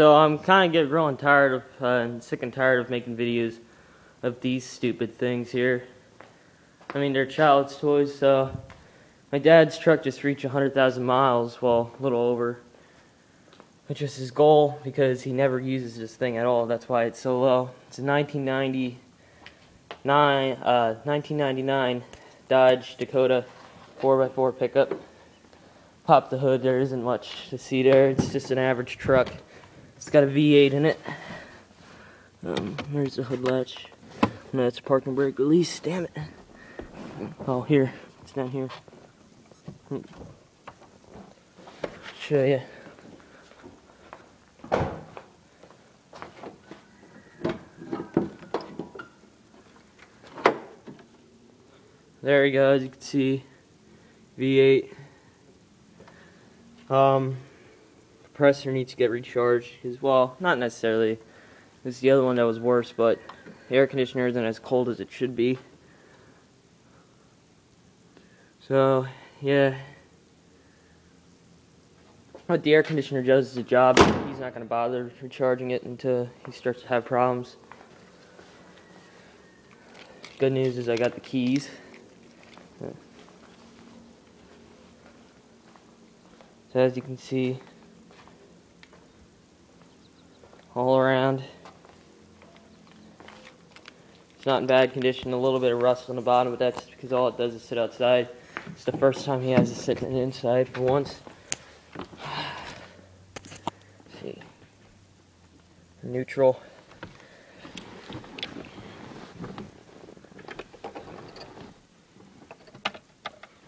So I'm kind of growing tired of, and sick and tired of making videos of these stupid things here. I mean, they're child's toys, so my dad's truck just reached 100,000 miles, well, a little over, which is his goal because he never uses this thing at all. That's why it's so low. It's a 1999 Dodge Dakota 4x4 pickup. Pop the hood, there isn't much to see there. It's just an average truck. It's got a V8 in it. There's the hood latch. No, it's a parking brake release, damn it. Oh, here. It's down here. Show you. There you go, as you can see, V8. Compressor needs to get recharged as well. Not necessarily. This is the other one that was worse, but the air conditioner isn't as cold as it should be. So, yeah. But the air conditioner does the job. He's not going to bother recharging it until he starts to have problems. Good news is I got the keys. So as you can see, all around, it's not in bad condition. A little bit of rust on the bottom, but that's because all it does is sit outside. It's the first time he has it sitting inside for once. Let's see, neutral.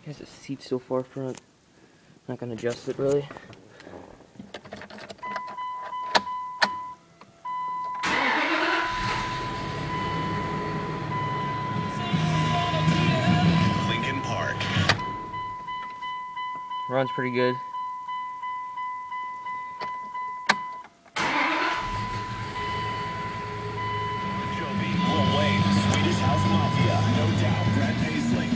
There's a seat so far front. Not gonna adjust it really. Runs pretty good. Swedish House Mafia, no doubt. Brad Paisley.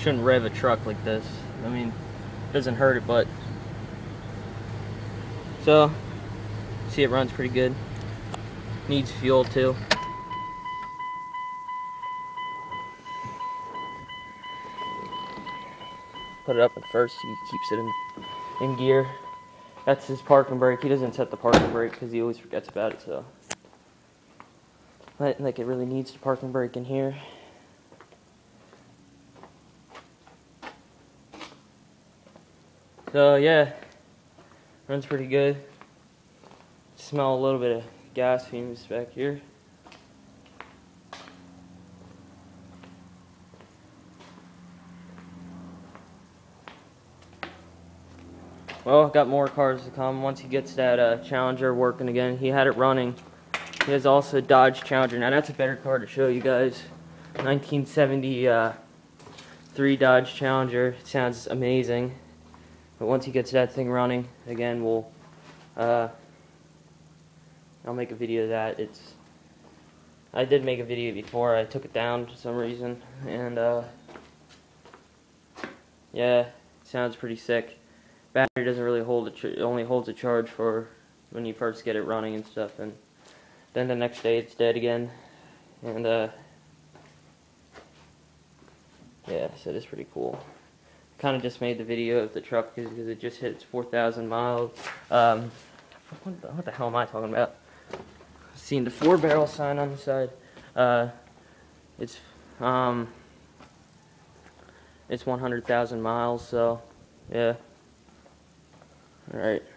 Shouldn't rev a truck like this. I mean, it doesn't hurt it, but so see, it runs pretty good. Needs fuel too. Put it up at first, he keeps it in gear. That's his parking brake. He doesn't set the parking brake because he always forgets about it, so. But, like, it really needs the parking brake in here. So, yeah, runs pretty good. Smell a little bit of gas fumes back here. Well, got more cars to come. Once he gets that Challenger working again, he had it running. He has also Dodge Challenger. Now that's a better car to show you guys. 1973 Dodge Challenger. It sounds amazing. But once he gets that thing running again, we'll I'll make a video of that. I did make a video before. I took it down for some reason, and yeah, it sounds pretty sick. Battery doesn't really hold it, it only holds a charge for when you first get it running and stuff, and then the next day it's dead again. And yeah, so it's pretty cool. Kind of just made the video of the truck because it just hits 4,000 miles. What the hell am I talking about? I've seen the 4-barrel sign on the side. It's 100,000 miles, so yeah. All right.